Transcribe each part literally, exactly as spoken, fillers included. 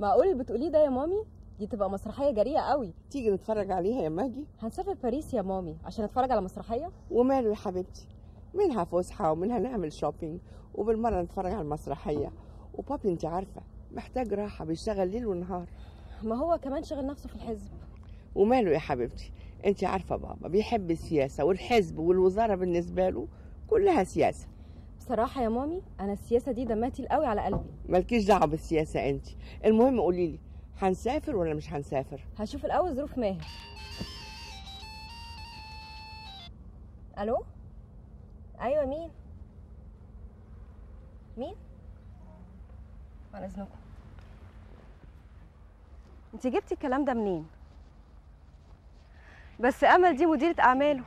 معقول اللي بتقوليه ده يا مامي؟ دي تبقى مسرحيه جريئه قوي. تيجي نتفرج عليها يا ماجي؟ هنسافر باريس يا مامي عشان نتفرج على مسرحيه. وماله يا حبيبتي، منها فسحه ومنها نعمل شوبينج وبالمره نتفرج على المسرحيه. وبابي انت عارفه محتاج راحه، بيشتغل ليل ونهار. ما هو كمان شغل نفسه في الحزب. وماله يا حبيبتي، انت عارفه بابا بيحب السياسه، والحزب والوزاره بالنسبه له كلها سياسه. بصراحه يا مامي انا السياسه دي دمها تقيل قوي على قلبي. مالكيش دعوه بالسياسه انت، المهم قولي لي هنسافر ولا مش هنسافر؟ هشوف الاول ظروف ماهر. الو ايوه، مين مين على اذنكم؟ انت جبتي الكلام ده منين؟ بس امل دي مديره اعماله،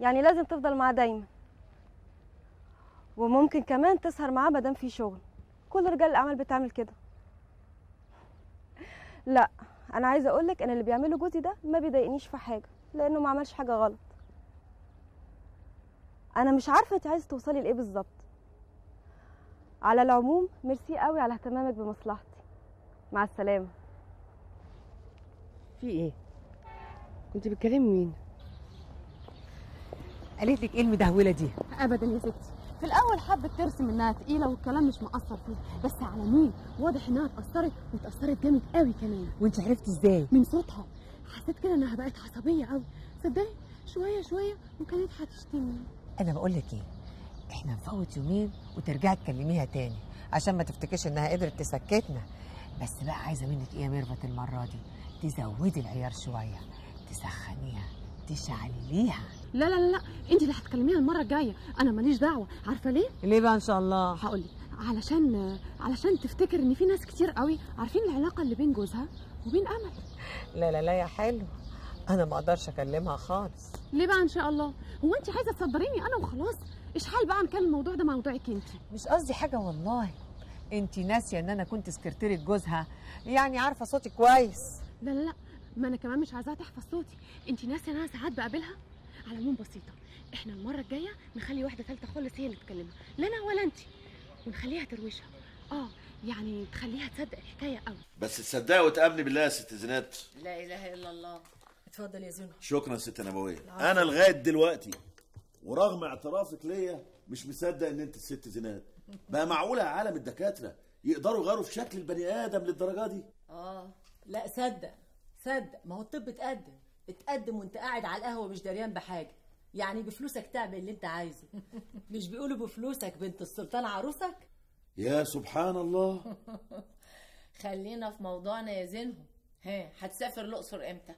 يعني لازم تفضل معاه دايما، وممكن كمان تسهر معاه ما دام في شغل. كل رجال الاعمال بتعمل كده. لا انا عايزه اقولك ان اللي بيعمله جوزي ده ما بيضايقنيش في حاجه، لانه ما عملش حاجه غلط. انا مش عارفه انت عايزه توصلي لايه بالظبط. على العموم ميرسي قوي على اهتمامك بمصلحتي. مع السلامه. في ايه؟ كنت بتكلمي مين؟ قالت لك ايه المدهوله دي؟ ابدا يا ستي، في الاول حبت ترسم انها تقيله والكلام مش مأثر فيها، بس على مين؟ واضح انها اتأثرت واتأثرت جامد قوي كمان. وانت عرفتي ازاي؟ من صوتها، حسيت كده انها بقت عصبيه قوي، صدقني شويه شويه وكانت هتشتمني. انا بقول لك ايه؟ احنا نفوت يومين وترجعي تكلميها تاني عشان ما تفتكرش انها قدرت تسكتنا. بس بقى عايزه منك ايه يا ميرفت؟ المره دي تزودي العيار شويه، تسخنيها، تشعليها. لا لا لا، انت اللي هتكلميها المره الجايه، انا ماليش دعوه. عارفه ليه؟ ليه بقى؟ ان شاء الله هقول لك. علشان علشان تفتكر ان في ناس كتير قوي عارفين العلاقه اللي بين جوزها وبين امل. لا لا لا يا حلو، انا ما اقدرش اكلمها خالص. ليه بقى؟ ان شاء الله. هو انت عايزه تصبريني انا وخلاص؟ ايش حال بقى نكلم الموضوع ده موضوعك انت؟ مش قصدي حاجه والله، انت ناسيه ان انا كنت سكرتيره جوزها، يعني عارفه صوتي كويس. لا لا لا، ما انا كمان مش عايزاها تحفظ صوتي. انت ناسيه ان انا ساعات بقابلها؟ على العموم بسيطه، احنا المره الجايه نخلي واحده ثالثه خالص هي اللي تكلمها، لا انا ولا انت، ونخليها ترويشها. اه يعني تخليها تصدق الحكايه قوي. بس تصدقي وتامني بالله يا ست زينات. لا اله الا الله. اتفضل يا زينب. شكرا يا ست نبويه. انا لغايه دلوقتي ورغم اعترافك ليا مش مصدق ان انت الست زينات. بقى معقوله عالم الدكاتره يقدروا يغيروا في شكل البني ادم للدرجه دي؟ اه لا صدق صدق، ما هو الطب اتقدم اتقدم وانت قاعد على القهوه مش دريان بحاجه، يعني بفلوسك تعمل اللي انت عايزه. مش بيقولوا بفلوسك بنت السلطان عروسك؟ يا سبحان الله. خلينا في موضوعنا يا زينهم. ها هتسافر الاقصر امتى؟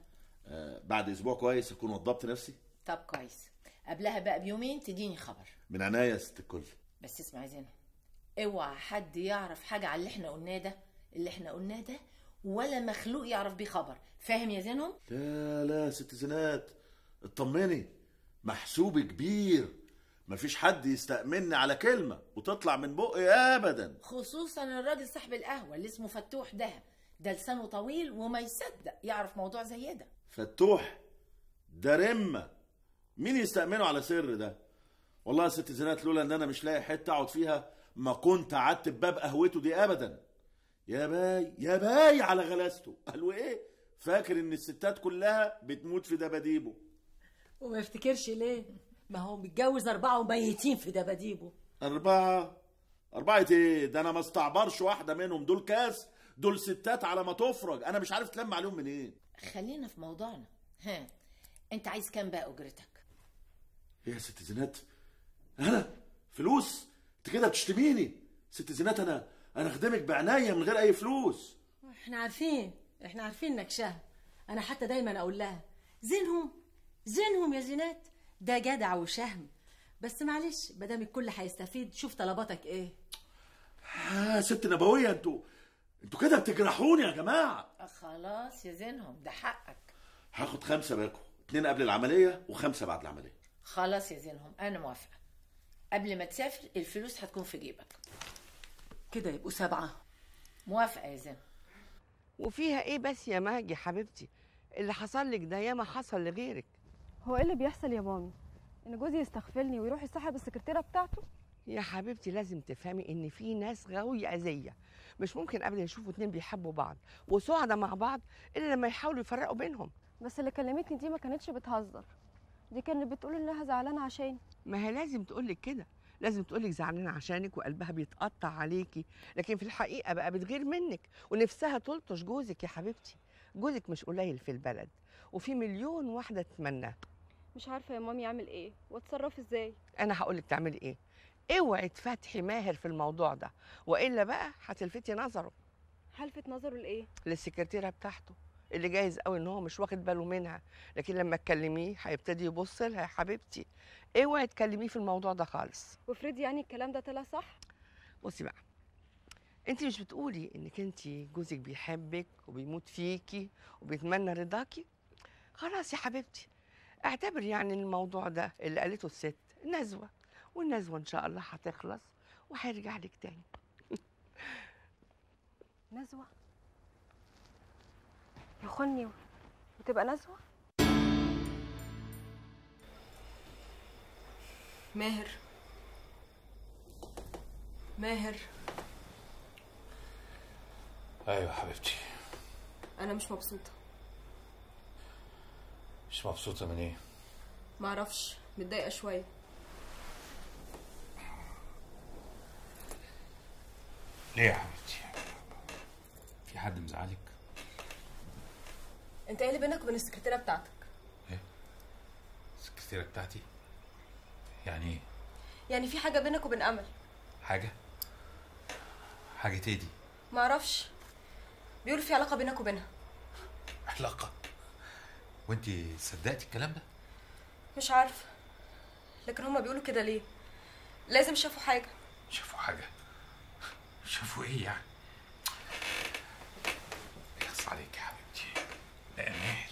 آه بعد اسبوع. كويس، اكون وضبت نفسي. طب كويس، قبلها بقى بيومين تديني خبر. من عنايا يا ست الكل. بس اسمعي زينب، اوعى حد يعرف حاجه على اللي احنا قلناه ده، اللي احنا قلناه ده ولا مخلوق يعرف بيه خبر، فاهم يا زينهم؟ لا لا ست زينات اطمني، محسوبي كبير، مفيش حد يستأمني على كلمه وتطلع من بقي ابدا، خصوصا الراجل صاحب القهوه اللي اسمه فتوح ده، ده لسانه طويل وما يصدق يعرف موضوع زي ده. فتوح ده رمه، مين يستأمنه على سر ده؟ والله يا ست زينات لولا ان انا مش لاقي حته اقعد فيها ما كنت قعدت بباب قهوته دي ابدا. يا باي يا باي على غلاسته. قالوا ايه؟ فاكر ان الستات كلها بتموت في دباديبه وما يفتكرش ليه؟ ما هو متجوز اربعه وميتين في دباديبه. اربعه اربعه ايه؟ ده انا ما استعبرش واحده منهم، دول كاس، دول ستات على ما تفرج، انا مش عارف تلم عليهم منين. إيه؟ خلينا في موضوعنا. ها انت عايز كام بقى اجرتك؟ يا ست زينات انا فلوس؟ انت كده بتشتميني ست زينات، انا انا اخدمك بعناية من غير اي فلوس. احنا عارفين احنا عارفين انك شهم، انا حتى دايما اقول لها زينهم زينهم يا زينات ده جدع وشهم. بس معلش مادام الكل هيستفيد شوف طلباتك ايه. ها ست نبويه انتوا انتوا كده بتجرحوني يا جماعه. خلاص يا زينهم ده حقك. هاخد خمسه باكو، اتنين قبل العمليه وخمسه بعد العمليه. خلاص يا زينهم انا موافقه. قبل ما تسافر الفلوس هتكون في جيبك. كده يبقوا سبعة. موافقة يا زين. وفيها ايه بس يا ماجي حبيبتي؟ اللي حصل لك ده ياما حصل لغيرك. هو ايه اللي بيحصل يا مامي؟ ان جوزي يستغفلني ويروح يصاحب السكرتيرة بتاعته؟ يا حبيبتي لازم تفهمي ان في ناس غاويه اذيه، مش ممكن ابدا يشوفوا اتنين بيحبوا بعض وسعداء مع بعض الا لما يحاولوا يفرقوا بينهم. بس اللي كلمتني دي ما كانتش بتهزر، دي كانت بتقول انها زعلانه عشاني. ما هي لازم تقول لك كده، لازم تقول لك زعلانه عشانك وقلبها بيتقطع عليكي، لكن في الحقيقه بقى بتغير منك ونفسها تلطش جوزك. يا حبيبتي جوزك مش قليل في البلد وفي مليون واحده تتمناه. مش عارفه يا مامي اعمل ايه واتصرف ازاي. انا هقول لك تعملي ايه، اوعي تفتحي ماهر في الموضوع ده والا بقى هتلفتي نظره. هلفت نظره لايه؟ للسكرتيره بتاعته اللي جايز قوي ان هو مش واخد باله منها، لكن لما تكلميه هيبتدي يبص لها. يا حبيبتي اوعي تكلميه في الموضوع ده خالص. وافرضي يعني الكلام ده طلع صح؟ بصي بقى، انت مش بتقولي انك انت جوزك بيحبك وبيموت فيكي وبيتمنى رضاكي؟ خلاص يا حبيبتي اعتبر يعني الموضوع ده اللي قالته الست نزوه، والنزوه ان شاء الله هتخلص وهيرجع لك تاني. نزوه؟ يخني وتبقى نزوه؟ ماهر ماهر. ايوه حبيبتي. انا مش مبسوطه. مش مبسوطه من ايه؟ معرفش، متضايقه شويه. ليه يا حبيبتي؟ في حد مزعلك؟ انت ايه اللي بينك وبين السكرتيره بتاعتك؟ ايه؟ السكرتيره بتاعتي؟ يعني ايه؟ يعني في حاجه بينك وبين امل. حاجه؟ حاجه ايه دي؟ معرفش، بيقول في علاقه بينك وبينها. علاقه؟ وانت صدقتي الكلام ده؟ مش عارفه، لكن هما بيقولوا كده ليه؟ لازم شافوا حاجه. شافوا حاجه؟ شافوا ايه يعني؟ يخص عليك يا حبيبتي. لا يا ماهر،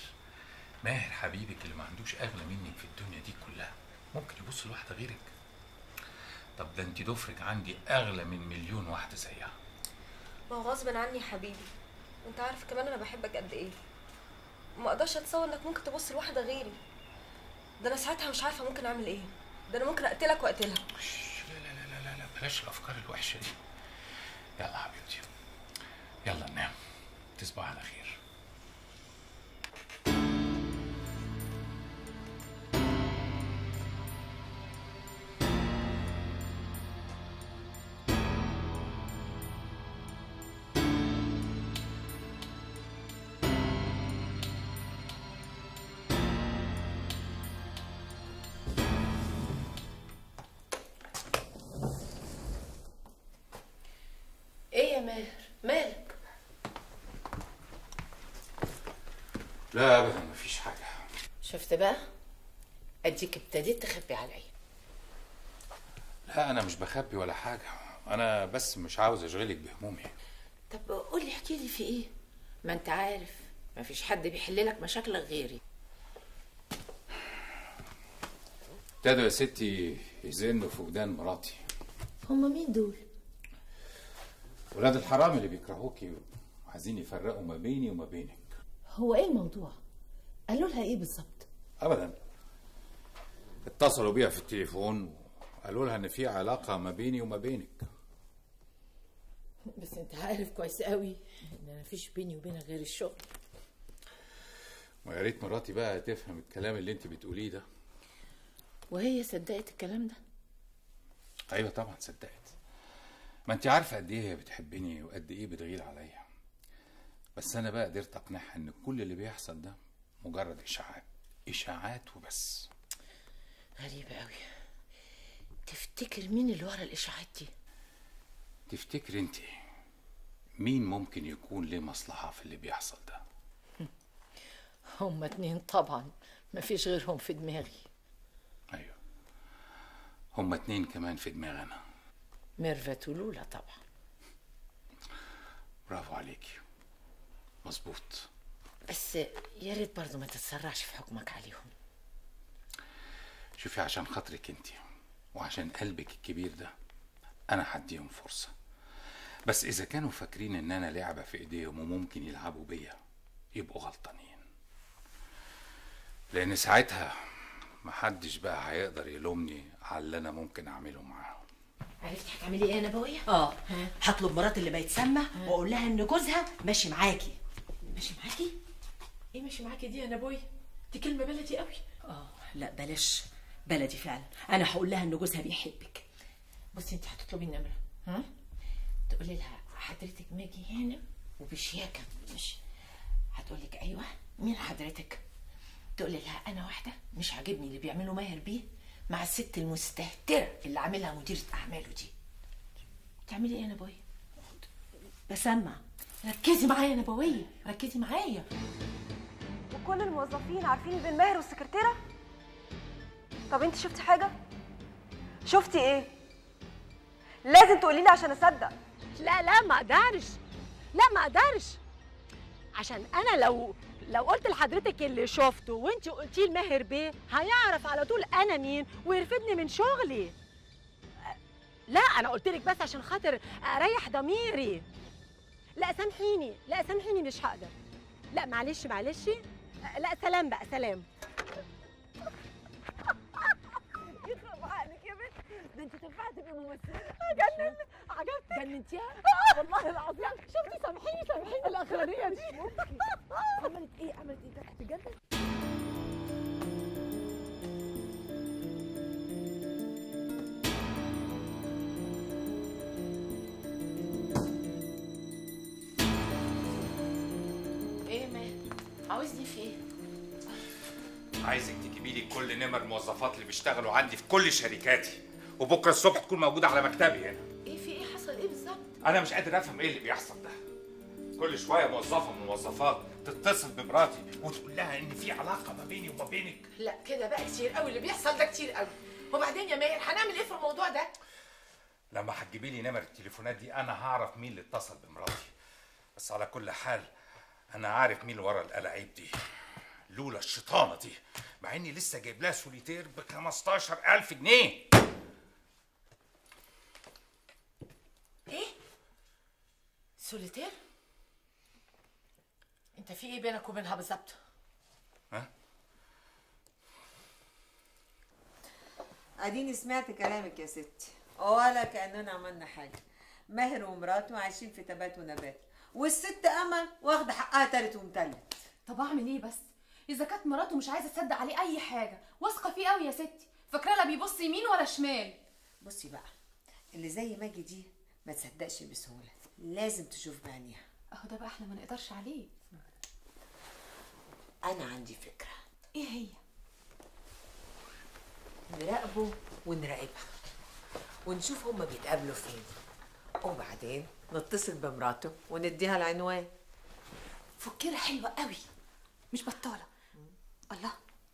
ماهر حبيبك اللي ما عندوش اغلى منك في الدنيا دي كلها ممكن يبص لواحده غيرك؟ طب ده انت دفرك عندي اغلى من مليون واحده زيها. ما هو غصب عني يا حبيبي، انت عارف كمان انا بحبك قد ايه، ما اقدرش اتصور انك ممكن تبص لواحده غيري. ده انا ساعتها مش عارفه ممكن اعمل ايه، ده انا ممكن اقتلك واقتلها. لا لا لا لا لا، بلاش الافكار الوحشه دي. يلا حبيبتي يلا ننام، تصبح على خير. ماهر مالك؟ لا ابدا مفيش حاجه. شفت بقى، اديك ابتديت تخبي عليا. لا انا مش بخبي ولا حاجه، انا بس مش عاوز اشغلك بهمومي. طب قولي احكي لي في ايه؟ ما انت عارف مفيش حد بيحل لك مشاكلك غيري. ابتدوا يا ستي يزنوا في ودان مراتي. هما مين دول؟ ولاد الحرام اللي بيكرهوكي وعايزين يفرقوا ما بيني وما بينك. هو ايه الموضوع؟ قالوا لها ايه بالظبط؟ ابدا، اتصلوا بيها في التليفون وقالوا لها ان في علاقه ما بيني وما بينك. بس انت عارف كويس قوي ان انا مفيش بيني وبينها غير الشغل. ويا ريت مراتي بقى تفهم الكلام اللي انت بتقوليه ده. وهي صدقت الكلام ده؟ ايوه طبعا صدقت. ما انت عارفه قد ايه هي بتحبني وقد ايه بتغير عليا، بس انا بقى قدرت اقنعها ان كل اللي بيحصل ده مجرد اشاعات اشاعات وبس. غريبه قوي. تفتكر مين اللي ورا الاشاعات دي؟ تفتكر انت مين ممكن يكون ليه مصلحه في اللي بيحصل ده؟ هما اتنين طبعا، مفيش غيرهم في دماغي. ايوه هما اتنين كمان في دماغي انا، ميرفت ولولا طبعا. برافو عليكي، مظبوط. بس يا ريت برضه ما تتسرعش في حكمك عليهم. شوفي عشان خاطرك انت وعشان قلبك الكبير ده انا هديهم فرصه، بس اذا كانوا فاكرين ان انا لعبه في ايديهم وممكن يلعبوا بيا يبقوا غلطانين، لان ساعتها محدش بقى هيقدر يلومني على اللي انا ممكن اعمله معاهم. عرفت هتعملي ايه يا نبويه؟ اه هطلب مرات اللي بيتسمى واقول لها ان جوزها ماشي معاكي. ماشي معاكي؟ ايه ماشي معاكي دي يا نبويه؟ دي كلمه بلدي قوي. اه لا بلاش بلدي فعلا، انا هقول لها ان جوزها بيحبك. بصي انت هتطلبي النمره، ها؟ تقولي لها حضرتك ماجي هنا وبشياكه، مش هتقول لك ايوه مين حضرتك؟ تقولي لها انا واحده مش عاجبني اللي بيعملوا ماهر بيه مع الست المستهتره اللي عاملها مديره اعماله دي. تعملي ايه يا نبويه؟ بسمع. ركزي معايا يا نبويه، ركزي معايا. وكل الموظفين عارفين بين ماهر والسكرتيره؟ طب انت شفتي حاجه؟ شفتي ايه؟ لازم تقولي لي عشان اصدق. لا لا ما اقدرش، لا ما اقدرش، عشان انا لو لو قلت لحضرتك اللي شفته وانت قلتيه لماهر بيه هيعرف على طول انا مين ويرفدني من شغلي. لا انا قلت لك بس عشان خاطر اريح ضميري. لا سامحيني، لا سامحيني مش هقدر. لا معلش معلش، لا سلام بقى سلام. يخرب عقلك يا بنت، ده انت تنفع تبقي ممثله. جننت، عجبتك؟ جننتيها؟ والله العظيم. شفتي سامحيني سامحيني الاخرانيه دي مش ممكن. عملت ايه؟ عملت ايه؟ ده هتتجنن. ايه ماهر؟ عاوزني في ايه؟ عايزك تجيبي لي كل نمر الموظفات اللي بيشتغلوا عندي في كل شركاتي، وبكره الصبح تكون موجوده على مكتبي هنا. ايه في ايه؟ حصل ايه بالظبط؟ انا مش قادر افهم ايه اللي بيحصل ده. كل شويه موظفه من الموظفات تتصل بمراتي وتقول لها ان في علاقه ما بيني وما بينك. لا كده بقى كتير قوي اللي بيحصل ده، كتير قوي. وبعدين يا ماهر هنعمل ايه في الموضوع ده؟ لما هتجيبي لي نمر التليفونات دي انا هعرف مين اللي اتصل بمراتي. بس على كل حال انا عارف مين ورا القلاعيب دي، لولا الشيطانه دي، مع اني لسه جايب لها سوليتير ب خمستاشر ألف جنيه. ايه؟ سوليتير؟ انت في ايه بينك وبينها بالظبط؟ ها؟ اديني سمعت كلامك يا ستي، ولا كاننا عملنا حاجه. ماهر ومراته عايشين في تبات ونبات، والست امل واخده حقها تالت ومتلت. طب اعمل ايه بس؟ إذا كانت مراته مش عايزة تصدق عليه أي حاجة، واثقة فيه أوي يا ستي، فاكرة لا بيبص يمين ولا شمال. بصي بقى، اللي زي ماجي دي ما تصدقش بسهولة، لازم تشوف بعينيها. أهو ده بقى إحنا ما نقدرش عليه. أنا عندي فكرة. إيه هي؟ نراقبه ونراقبها، ونشوف هما بيتقابلوا فين، وبعدين نتصل بمراته ونديها العنوان. فكرة حلوة أوي، مش بطالة. الله،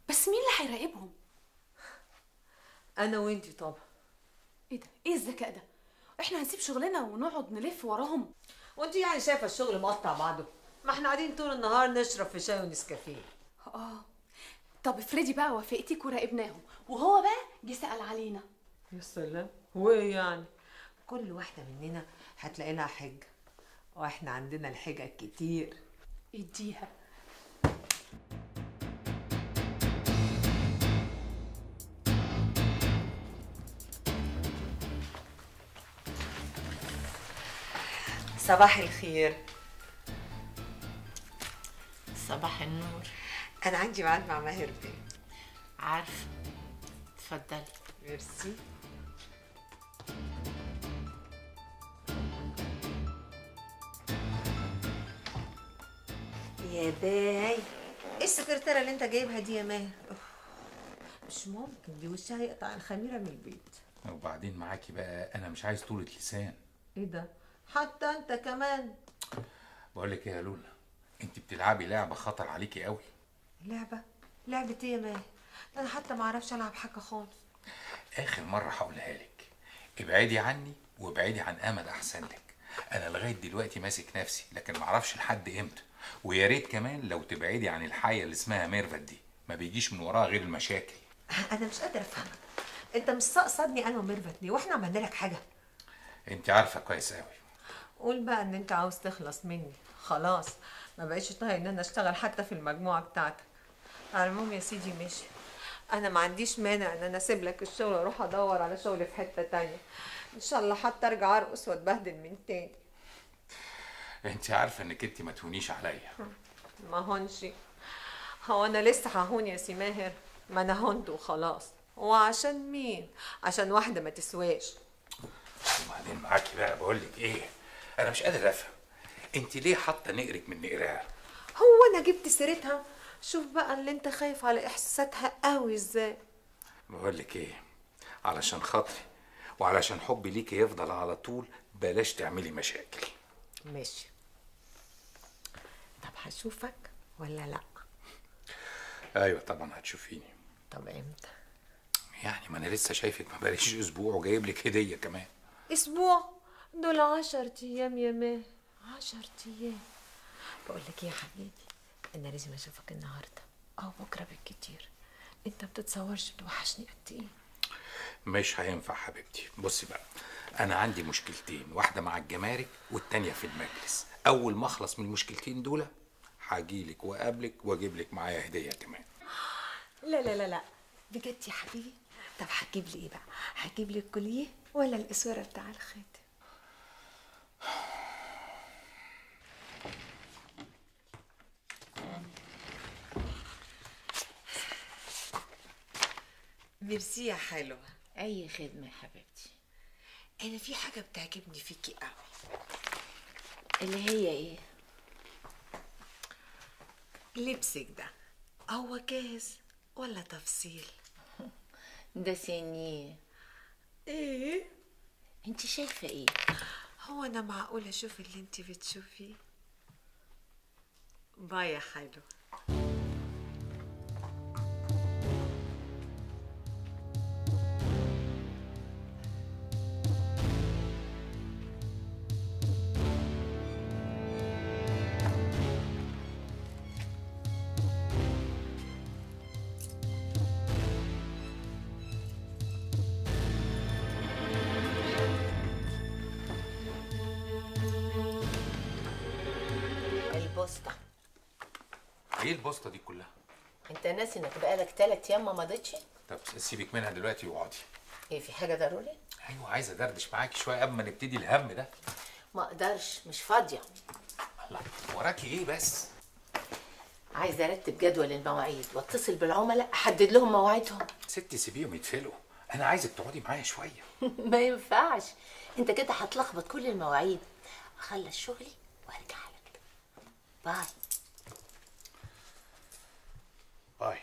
بس مين اللي هيراقبهم؟ انا وانتي طبعا. ايه ده؟ ايه الذكاء ده؟ احنا هنسيب شغلنا ونقعد نلف وراهم؟ وانتي يعني شايفه الشغل مقطع بعضه؟ ما احنا قاعدين طول النهار نشرب في شاي ونسكافيه. اه طب افرضي بقى وافقتك وراقبناهم وهو بقى جه سال علينا. يا سلام، هو ايه يعني؟ كل واحده مننا هتلاقي لها حجه، واحنا عندنا الحجج الكتير. اديها. صباح الخير. صباح النور. أنا عندي ميعاد مع ماهر بيه. عارفة. اتفضلي. ميرسي. يا باي، إيه السكرتيرة اللي أنت جايبها دي يا ماهر؟ مش ممكن، دي وشها هيقطع الخميرة من البيت. وبعدين معاكي بقى، أنا مش عايز طولة لسان. إيه ده؟ حتى انت كمان. بقول لك ايه يا لولا، انت بتلعبي لعبه خطر عليكي قوي. لعبه؟ لعبه ايه يا ماهر؟ انا حتى ما اعرفش العب حاجه خالص. اخر مره هقولها لك، ابعدي عني وابعدي عن امل احسن لك. انا لغايه دلوقتي ماسك نفسي، لكن ما اعرفش لحد امتى. ويا ريت كمان لو تبعدي عن الحيه اللي اسمها ميرفت دي، ما بيجيش من وراها غير المشاكل. انا مش قادره افهمك، انت مستقصدني انا وميرفت ليه؟ واحنا عملنا لك حاجه؟ انت عارفه كويس قوي. قول بقى ان انت عاوز تخلص مني، خلاص ما بقاش طايق ان انا اشتغل حتى في المجموعه بتاعتك. على العموم يا سيدي ماشي، انا ما عنديش مانع ان انا اسيب لك الشغل واروح ادور على شغل في حته تانيه، ان شاء الله حتى ارجع ارقص واتبهدل من تاني. انت عارفه انك انت ما تهونيش عليا. ما هونش، هو انا لسه ههون يا سي ماهر؟ ما انا هونت وخلاص. وعشان مين؟ عشان واحده ما تسواش. وبعدين معاكي بقى بقول لك ايه، انا مش قادر افهم انت ليه حاطه نقرك من نقرها؟ هو انا جبت سيرتها؟ شوف بقى اللي انت خايف على احساساتها قوي ازاي. بقول لك ايه، علشان خاطري وعلشان حبي ليكي يفضل على طول بلاش تعملي مشاكل. ماشي. طب هشوفك ولا لا؟ ايوه طبعا هتشوفيني. طب امتى؟ يعني ما انا لسه شايفك ما بقاليش اسبوع وجايب لك هديه كمان. اسبوع؟ دول عشرة ايام يا ماهر، عشرة ايام. بقول لك ايه يا حبيبي، انا لازم اشوفك النهارده او بكره بالكتير. انت ما بتتصورش بتوحشني قد ايه. مش هينفع حبيبتي. بصي بقى، انا عندي مشكلتين، واحده مع الجمارك والتانيه في المجلس. اول ما اخلص من المشكلتين دول هجيلك واقابلك واجيب لك معايا هديه كمان. لا لا لا لا بجد يا حبيبي. طب هتجيب لي ايه بقى؟ هتجيب لي الكوليه ولا الاسوره بتاع الخاتم؟ ميرسي يا حلوه. اي خدمه يا حبيبتي. انا في حاجه بتعجبني فيكي قوي. اللي هي ايه؟ لبسك ده هو جاهز ولا تفصيل؟ ده سنيه. ايه انت شايفه ايه؟ هو انا معقول اشوف اللي انت بتشوفيه؟ باي يا حلو. ايه البسطه دي كلها؟ انت ناسي انك بقالك تلات ايام ما مضيتش؟ طب سيبك منها دلوقتي واقعدي. ايه، في حاجه ضروري؟ ايوه، عايزه ادردش معاكي شويه قبل ما نبتدي الهم ده. ما اقدرش، مش فاضيه. الله، وراكي ايه بس؟ عايزه ارتب جدول المواعيد واتصل بالعملاء احدد لهم مواعيدهم. ستي سيبيهم يتفلقوا، انا عايزك تقعدي معايا شويه. ما ينفعش، انت كده هتلخبط كل المواعيد. اخلص شغلي وارجع لك. باي باي.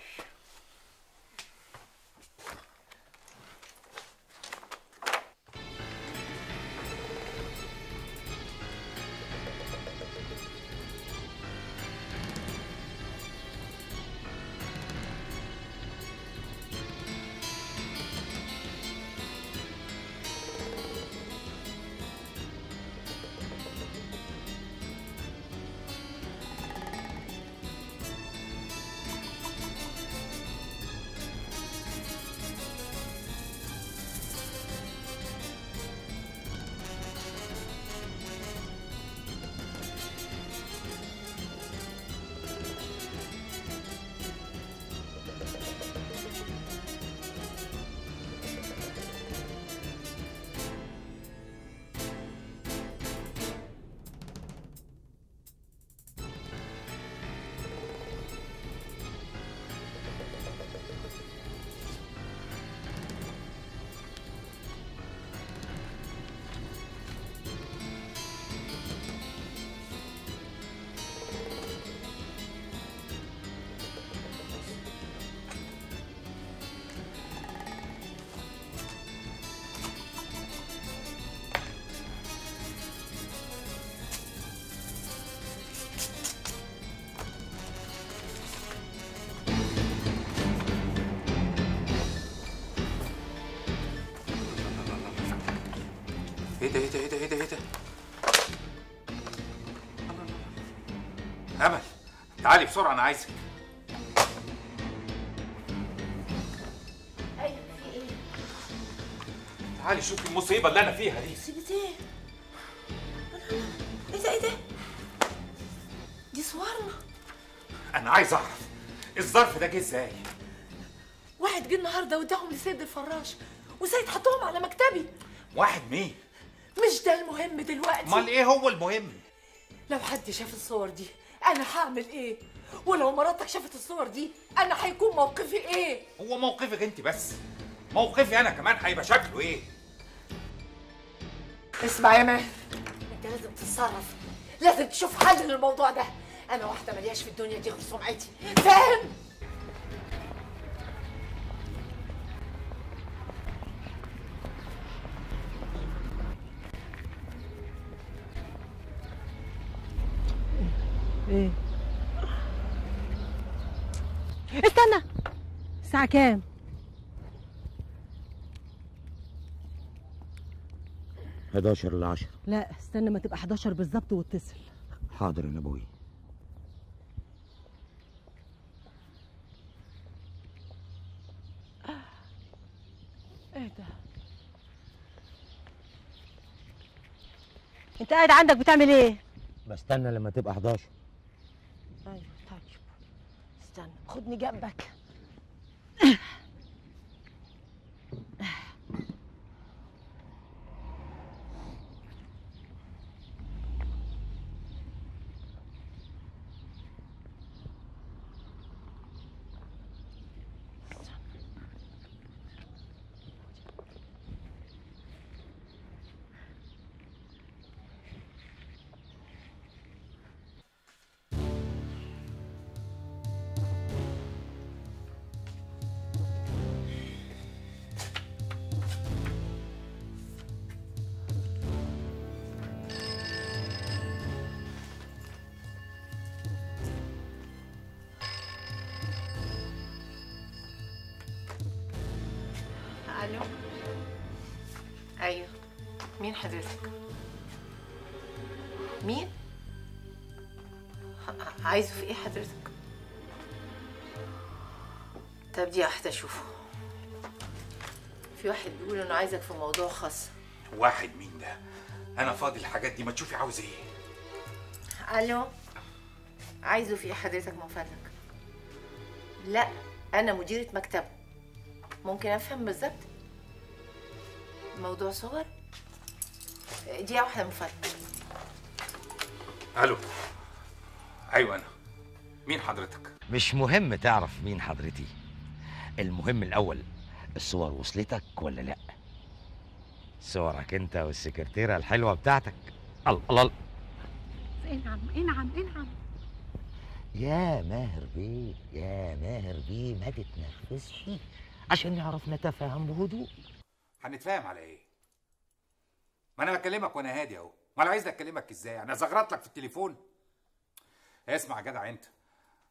ايه ده ايه ده ايه ده ايه ده؟ امل تعالي بسرعه، انا عايزك. ايوه في ايه؟ تعالي شوفي المصيبه اللي انا فيها دي. مصيبه ايه؟ ايه ده ايه ده؟ دي صورنا. انا عايز اعرف الظرف ده جه ازاي؟ واحد جه النهارده واداهم لسيد الفراش، وسيد حطهم على مكتبي. واحد مين؟ مش ده المهم دلوقتي. امال ايه هو المهم؟ لو حد شاف الصور دي انا هعمل ايه؟ ولو مراتك شافت الصور دي انا هيكون موقفي ايه؟ هو موقفك انت بس، موقفي انا كمان هيبقى شكله ايه؟ اسمع يا ماهر، انت لازم تتصرف، لازم تشوف حل للموضوع ده. انا واحده ملياش في الدنيا دي غير سمعتي، فاهم؟ ايه؟ استنى، الساعة كام؟ حداشر لعشرة. لا استنى، ما تبقى حداشر بالظبط واتصل. حاضر يا نبوي. ايه ده؟ انت قاعد عندك بتعمل ايه؟ بستنى لما تبقى حداشر. ايوه طيب، استنى خدني جنبك. الو. ايوه مين حضرتك؟ مين؟ عايزه في ايه حضرتك؟ طب دي واحده اشوفه. في واحد بيقول انه عايزك في موضوع خاص. واحد مين ده؟ انا فاضي الحاجات دي، ما تشوفي عاوز ايه. الو عايزه في ايه حضرتك من فضلك؟ لا انا مديره مكتبه، ممكن افهم بالظبط؟ موضوع صور؟ دقيقة واحدة من فضلك. الو. ايوه انا. مين حضرتك؟ مش مهم تعرف مين حضرتي، المهم الاول الصور وصلتك ولا لا؟ صورك انت والسكرتيرة الحلوة بتاعتك. الله الله. انعم انعم انعم. يا ماهر بيه يا ماهر بيه ما تتنرفزش عشان نعرف نتفاهم بهدوء. هنتفاهم على ايه؟ ما انا بكلمك وانا هادي اهو، ولا عايز اكلمك ازاي؟ انا زغرت لك في التليفون. اسمع يا جدع انت،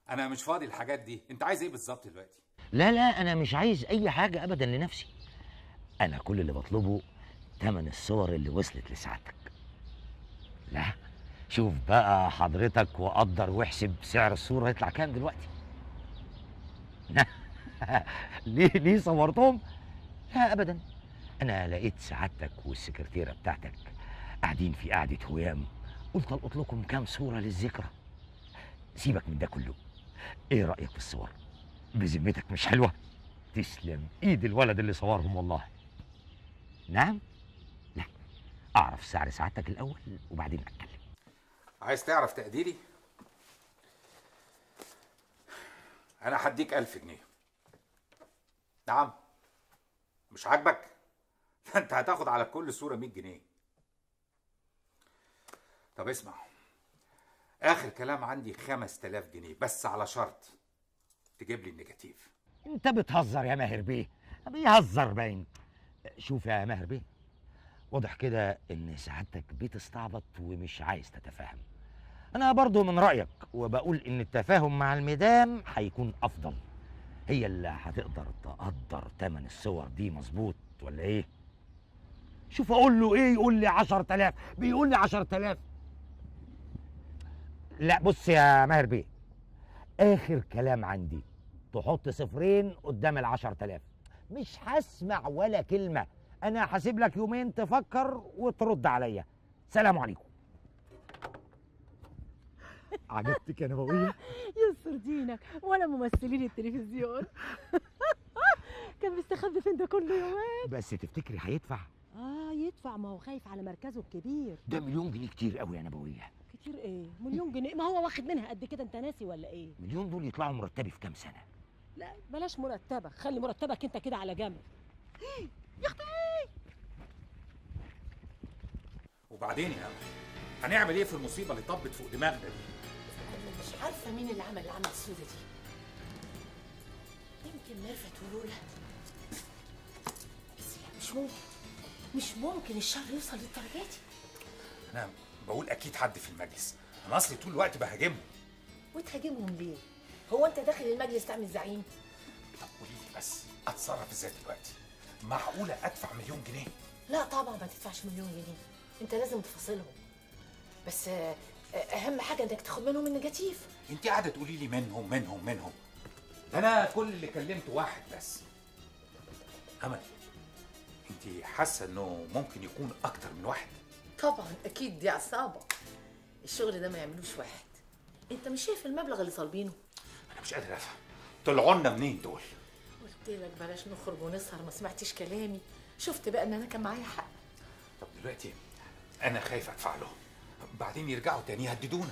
انا مش فاضي الحاجات دي، انت عايز ايه بالظبط دلوقتي؟ لا لا انا مش عايز اي حاجه ابدا لنفسي، انا كل اللي بطلبه ثمن الصور اللي وصلت لسعادتك. لا شوف بقى حضرتك وقدر واحسب سعر الصوره هيطلع كام دلوقتي. ليه ليه صورتهم؟ لا ابدا، انا لقيت سعادتك والسكرتيره بتاعتك قاعدين في قعده هوام، قلت القط لكم كام صوره للذكرى. سيبك من ده كله، ايه رايك في الصور؟ بذمتك مش حلوه؟ تسلم ايد الولد اللي صورهم والله. نعم؟ لا اعرف سعر سعادتك الاول وبعدين اتكلم. عايز تعرف تقديري؟ انا هديك ألف جنيه. نعم؟ مش عاجبك؟ انت هتاخد على كل صورة مية جنيه. طب اسمع، اخر كلام عندي خمس تلاف جنيه، بس على شرط تجيب لي النيجاتيف. انت بتهزر يا ماهر بيه، بيهزر باين. شوف يا ماهر بيه، واضح كده ان سعادتك بتستعبط ومش عايز تتفاهم. انا برضو من رأيك وبقول ان التفاهم مع المدام هيكون افضل، هي اللي هتقدر تقدر تمن الصور دي. مظبوط ولا ايه؟ شوف اقول له ايه، يقول لي عشرة آلاف، بيقول لي عشرة آلاف. لا بص يا ماهر بيه، اخر كلام عندي تحط صفرين قدام ال عشرة آلاف. مش هسمع ولا كلمه، انا هسيب لك يومين تفكر وترد عليا. سلام عليكم. عجبتك يا نبوية؟ يسر دينك، ولا ممثلين التلفزيون. كان مستخبي فين ده كل يومين؟ بس تفتكري هيدفع؟ اه يدفع، ما هو خايف على مركزه الكبير. ده مليون جنيه كتير قوي يا نبويه. كتير ايه؟ مليون جنيه ما هو واخد منها قد كده، انت ناسي ولا ايه؟ مليون دول يطلعوا مرتبي في كام سنه؟ لا بلاش مرتبك، خلي مرتبك انت كده على جنب. يا اختي وبعدين يا عم هنعمل ايه في المصيبه اللي طبت فوق دماغنا دي؟ مش عارفه مين اللي عمل اللي عمل السوده دي. يمكن ميرفت ولولا، بس يعني مش ممكن مش ممكن الشر يوصل للدرجه دي. انا بقول اكيد حد في المجلس، انا اصلي طول الوقت بهاجمهم. وتهاجمهم ليه؟ هو انت داخل المجلس تعمل زعيم؟ طب قولي لي بس اتصرف ازاي دلوقتي؟ معقوله ادفع مليون جنيه؟ لا طبعا ما تدفعش مليون جنيه، انت لازم تفاصلهم. بس اهم حاجه انك تاخد منهم النيجاتيف. انت قاعده تقولي لي منهم منهم منهم، ده انا كل اللي كلمته واحد بس. امل، انت حاسه انه ممكن يكون اكتر من واحد؟ طبعا اكيد، دي عصابه، الشغل ده ما يعملوش واحد. انت مش شايف المبلغ اللي طالبينه؟ انا مش قادر افهم طلعوا لنا منين دول؟ قلت لك بلاش نخرج ونسهر، ما سمعتش كلامي؟ شفت بقى ان انا كان معايا حق. طب دلوقتي انا خايف ادفع لهم بعدين يرجعوا تاني يهددونا.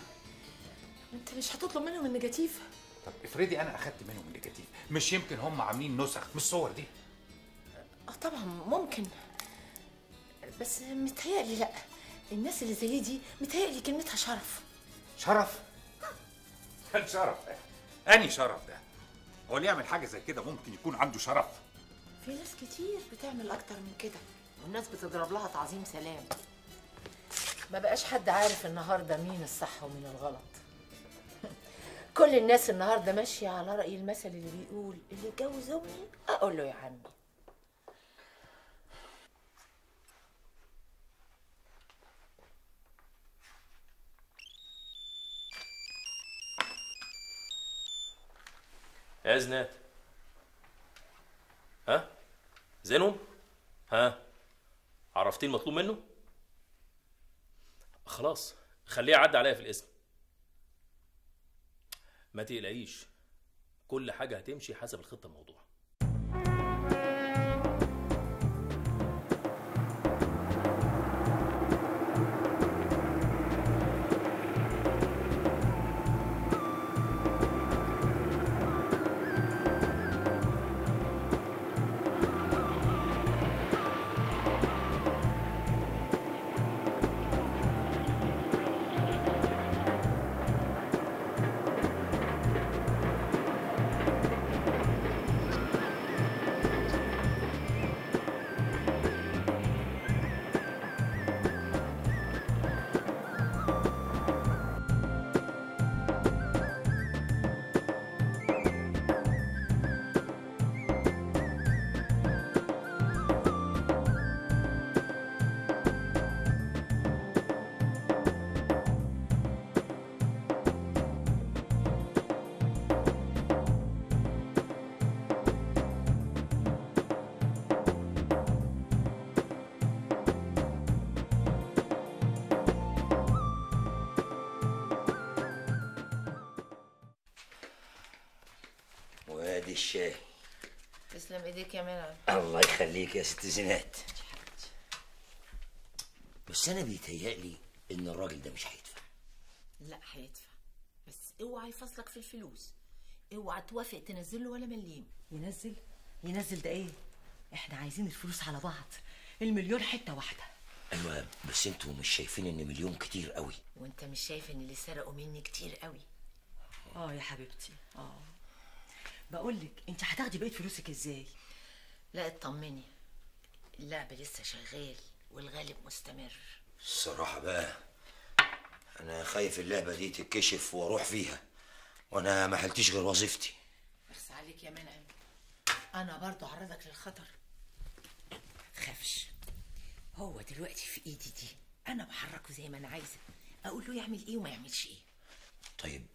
انت مش هتطلب منهم النيجاتيف؟ طب افرضي انا اخدت منهم النيجاتيف، مش يمكن هم عاملين نسخ من الصور دي؟ اه طبعا ممكن، بس متهيألي لا، الناس اللي زي دي متهيألي كلمتها شرف. شرف؟ كان شرف ايه؟ اني شرف ده؟ هو اللي يعمل حاجه زي كده ممكن يكون عنده شرف؟ في ناس كتير بتعمل اكتر من كده، والناس بتضرب لها تعظيم سلام. ما بقاش حد عارف النهارده مين الصح ومين الغلط. كل الناس النهارده ماشيه على رأي المثل اللي بيقول اللي اتجوز امي اقول له يا عمي. يا زناد، ها زينب، ها عرفتي المطلوب منه؟ خلاص خليه يعدي عليا في الاسم، ما تقلقيش كل حاجه هتمشي حسب الخطه الموضوعه. الشاي. تسلم ايديك يا منعم. الله يخليك يا ست زينات. بس انا بيتهيألي ان الراجل ده مش هيدفع. لا هيدفع، بس اوعى يفصلك في الفلوس، اوعى توافق تنزل له ولا مليم. ينزل؟ ينزل ده ايه؟ احنا عايزين الفلوس على بعض، المليون حته واحده. ايوه بس انتوا مش شايفين ان مليون كتير قوي؟ وانت مش شايف ان اللي سرقوا مني كتير قوي؟ اه يا حبيبتي اه. بقولك انت هتاخدي بقيه فلوسك ازاي؟ لا اطمني، اللعب لسه شغال والغالب مستمر. الصراحه بقى انا خايف اللعبه دي تتكشف واروح فيها، وانا ما حلتش غير وظيفتي. بس عليك يا منعم، انا برضو عرضك للخطر. خافش، هو دلوقتي في ايدي دي، انا بحركه زي ما انا عايزه، اقول له يعمل ايه وما يعملش ايه. طيب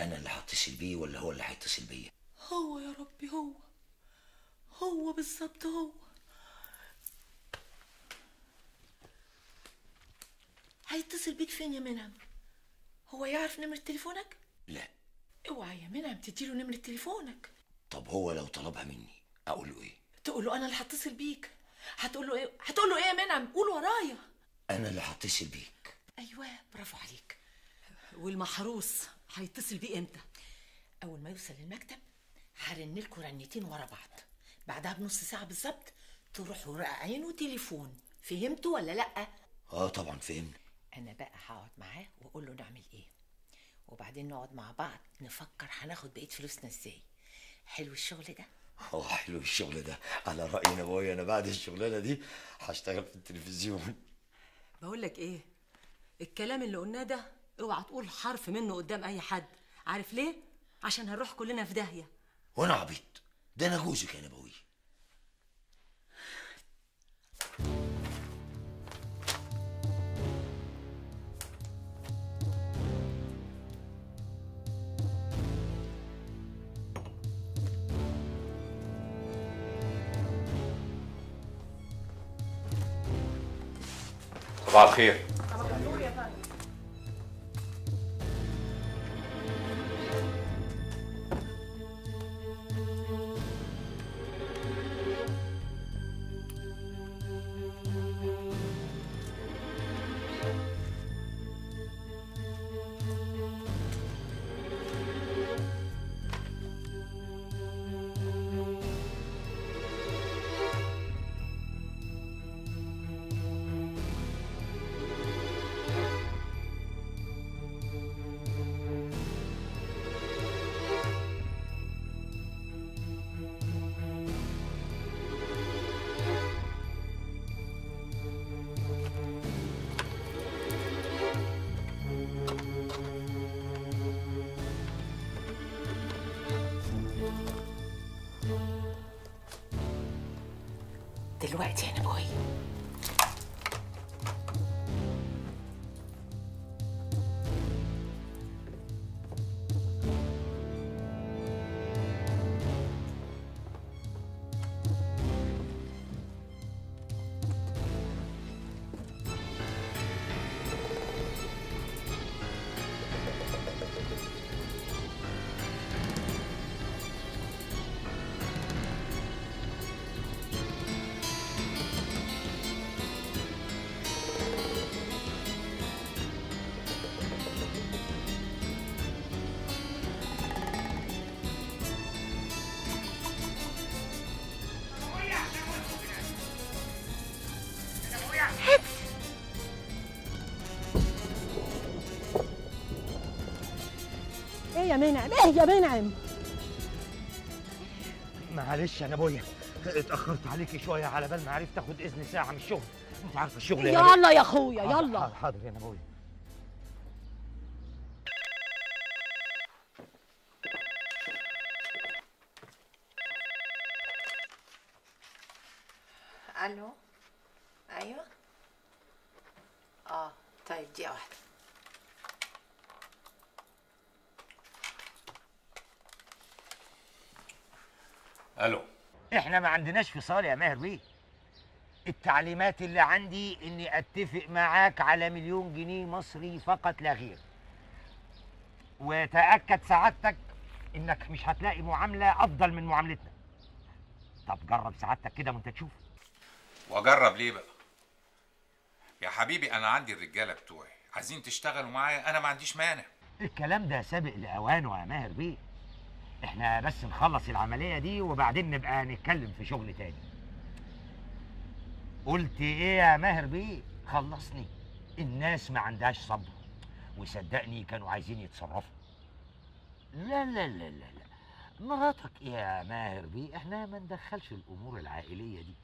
أنا اللي هتصل بيه ولا هو اللي هيتصل بيا؟ هو يا ربي، هو هو بالظبط هو. هيتصل بيك فين يا منعم؟ هو يعرف نمرة تليفونك؟ لا. اوعى يا منعم تديله نمرة تليفونك. طب هو لو طلبها مني أقول له إيه؟ تقول له أنا اللي هتصل بيك، هتقول له ايه؟ هتقول له ايه يا منعم؟ قول ورايا. انا اللي هتصل بيك. ايوه برافو عليك. والمحروس هيتصل بيه امتى؟ اول ما يوصل المكتب هرن لكم رنتين ورا بعض، بعدها بنص ساعه بالظبط تروحوا راقعينه تليفون. فهمتوا ولا لا؟ اه طبعا فهمنا. انا بقى هقعد معاه واقول له نعمل ايه، وبعدين نقعد مع بعض نفكر هناخد بقيه فلوسنا ازاي. حلو الشغل ده؟ اه حلو الشغل ده. على راي نبويا انا بعد الشغلانه دي هشتغل في التلفزيون. بقول لك ايه، الكلام اللي قلناه ده اوعى تقول حرف منه قدام اي حد. عارف ليه؟ عشان هنروح كلنا في داهيه. وانا عبيط؟ ده انا جوزك يا نبوي. صباح الخير. صباح النور يا فندم. دلوقتي يا نبوي. يا منعم ايه يا منعم؟ معلش يا نبويا اتاخرت عليكي شويه على بال ما عرفت اخد اذن ساعه من الشغل. انت عارفه الشغل. يلا يا اخويا يلا. حاضر, حاضر يا نبويا. الو ايوه اه طيب دقيقه واحده. الو احنا ما عندناش فصال يا ماهر بيه. التعليمات اللي عندي اني اتفق معاك على مليون جنيه مصري فقط لا غير، وتاكد سعادتك انك مش هتلاقي معامله افضل من معاملتنا. طب جرب سعادتك كده وانت تشوف. واجرب ليه بقى يا حبيبي؟ انا عندي الرجاله بتوعي، عايزين تشتغلوا معايا انا ما عنديش مانع. الكلام ده سابق لاوانه يا ماهر بيه. احنا بس نخلص العملية دي وبعدين نبقى نتكلم في شغل تاني. قلت ايه يا ماهر بيه؟ خلصني. الناس ما عندهاش صبر، وصدقني كانوا عايزين يتصرفوا. لا لا لا لا لا مراتك يا ماهر بيه، احنا ما ندخلش الامور العائلية دي.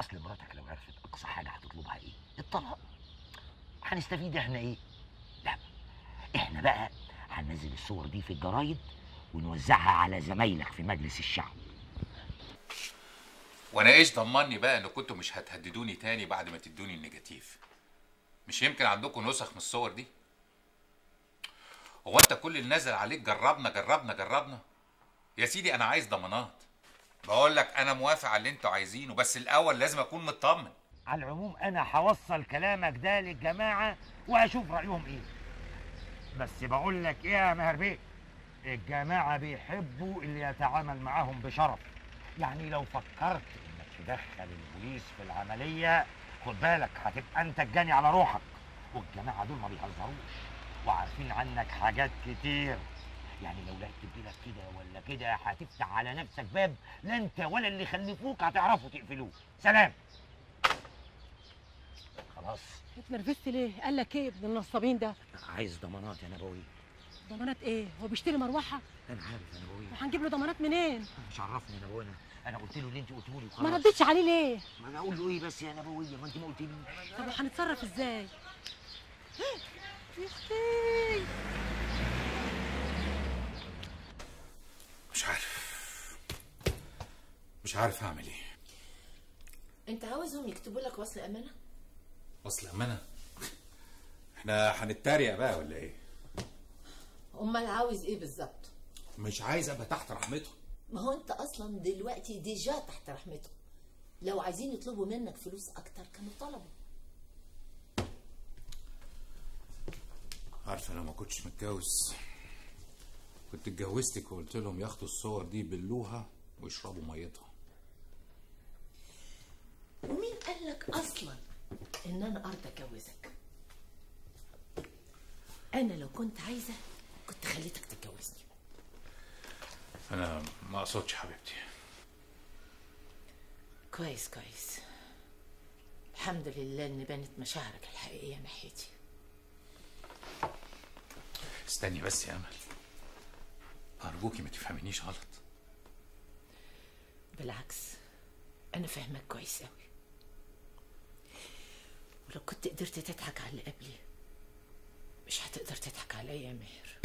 اصل مراتك لو عرفت اقصى حاجة هتطلبها ايه؟ الطلاق. هنستفيد احنا ايه؟ لا احنا بقى هننزل الصور دي في الجرايد ونوزعها على زمايلك في مجلس الشعب. وانا ايش ضمني بقى ان كنتوا مش هتهددوني تاني بعد ما تدوني النيجاتيف؟ مش يمكن عندكم نسخ من الصور دي؟ هو انت كل اللي نازل عليك جربنا جربنا جربنا؟ يا سيدي انا عايز ضمانات. بقول لك انا موافق على اللي انتوا عايزينه، بس الاول لازم اكون مطمن. على العموم انا هوصل كلامك ده للجماعه وهشوف رايهم ايه. بس بقول لك ايه يا ماهر بيه؟ الجماعة بيحبوا اللي يتعامل معاهم بشرف. يعني لو فكرت انك تدخل البوليس في العمليه، خد بالك هتبقى انت الجاني على روحك. والجماعه دول ما بيهزروش وعارفين عنك حاجات كتير، يعني لو لقيت تديلك كده ولا كده هتفتح على نفسك باب لا انت ولا اللي خلفوك هتعرفوا تقفلوه. سلام. خلاص اتنرفزت ليه؟ قال لك ايه ابن النصابين ده؟ عايز ضمانات يا نبوي. ضمانات ايه؟ هو بيشتري مروحه؟ انا عارف يا نبوي. وهنجيب له ضمانات منين؟ مش عرفني يا نبوي. انا انا قلت له اللي انت قلته لي وخلاص. ما ردتش عليه ليه؟ ما انا اقول له ايه بس يا نبوي؟ ما انت ما قلتليش. طب وهنتصرف ازاي؟ يا اختي مش عارف مش عارف اعمل ايه. انت عاوزهم يكتبوا لك وصل امانه؟ وصل امانه؟ احنا هنتريق بقى ولا ايه؟ امال عاوز ايه بالظبط؟ مش عايز ابقى تحت رحمته. ما هو انت اصلا دلوقتي ديجا تحت رحمته. لو عايزين يطلبوا منك فلوس اكتر كانوا طلبوا. عارفه انا ما كنتش متجوز كنت اتجوزتك وقلت لهم ياخدوا الصور دي يبلوها ويشربوا ميتها. ومين قال لك اصلا ان انا ارضى اتجوزك؟ انا لو كنت عايزه كنت خليتك تتجوزني. انا ما اقصدش حبيبتي. كويس كويس. الحمد لله ان بانت مشاعرك الحقيقيه ناحيتي. استني بس يا امل، ارجوكي ما تفهمينيش غلط. بالعكس انا فاهمك كويس قوي، ولو كنت قدرت تضحك على اللي قبلي مش هتقدر تضحك عليا يا ماهر.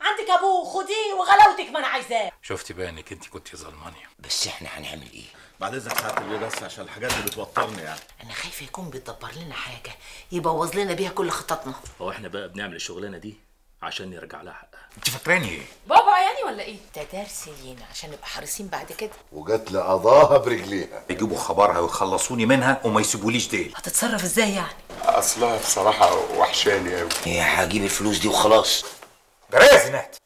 عندك ابوه خديه وغلاوتك ما انا عايزاه. شفتي بقى انك انت كنتي ظلمانيه. بس احنا هنعمل ايه؟ بعد اذنك ساعه الليل بس عشان الحاجات اللي بتوترني يعني. انا خايفه يكون بيدبر لنا حاجه يبوظ لنا بيها كل خططنا. هو احنا بقى بنعمل الشغلانه دي عشان نرجع لها حقها. انت فاكراني ايه؟ بابا يعني ولا ايه؟ ده درس لينا عشان نبقى حريصين بعد كده. وجات لي قضاها برجليها. يجيبوا خبرها ويخلصوني منها وما يسيبوليش ديل. هتتصرف ازاي يعني؟ اصلها بصراحه وحشاني قوي. ايه هجيب الفلوس دي وخلاص. ده رازي نهت.